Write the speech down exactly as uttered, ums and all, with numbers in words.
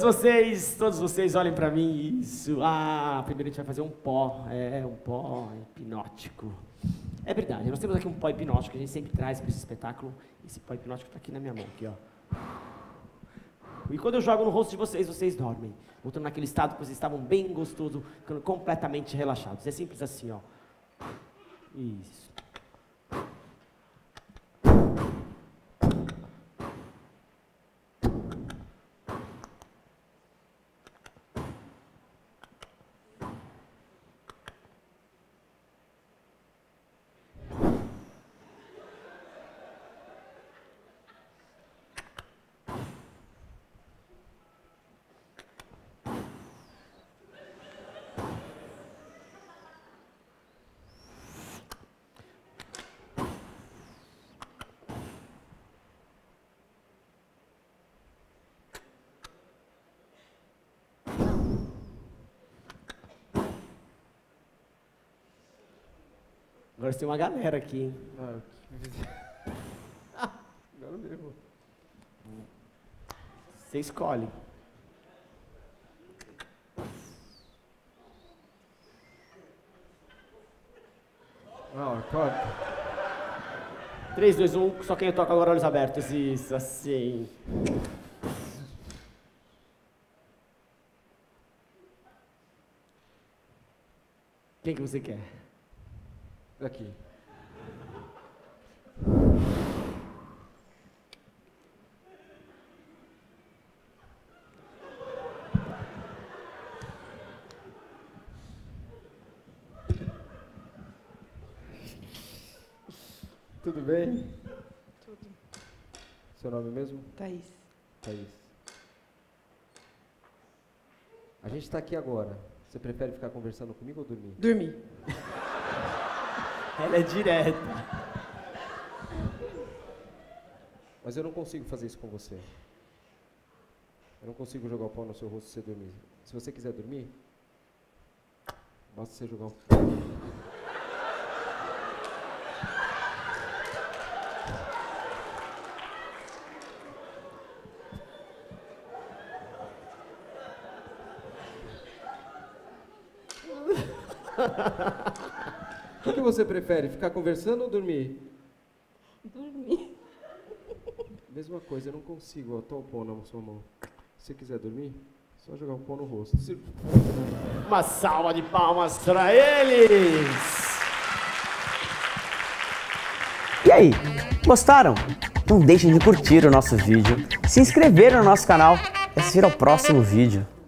todos vocês, todos vocês olhem para mim, isso, ah, primeiro a gente vai fazer um pó, é, um pó hipnótico. É verdade, nós temos aqui um pó hipnótico, que a gente sempre traz para esse espetáculo, esse pó hipnótico está aqui na minha mão, aqui, ó. E quando eu jogo no rosto de vocês, vocês dormem, voltando naquele estado que vocês estavam bem gostoso, ficando completamente relaxados, é simples assim, ó. Isso. Agora tem uma galera aqui, hein? Ah, que... Agora mesmo. Você escolhe. Não, corta. três, dois, um, só quem toca agora olhos abertos. Isso, assim. Quem que você quer? Aqui. Tudo bem? Tudo. Seu nome mesmo? Thaís. Thaís. A gente está aqui agora. Você prefere ficar conversando comigo ou dormir? Dormir. Ela é direta. Mas eu não consigo fazer isso com você. Eu não consigo jogar o pau no seu rosto se você dormir. Se você quiser dormir, basta você jogar o pau. O que você prefere, ficar conversando ou dormir? Dormir. Mesma coisa, eu não consigo, ó, tô o pão na sua mão. Se você quiser dormir, é só jogar o pão no rosto. Se... Uma salva de palmas pra eles! E aí, gostaram? Não deixem de curtir o nosso vídeo, se inscrever no nosso canal e assistir ao próximo vídeo.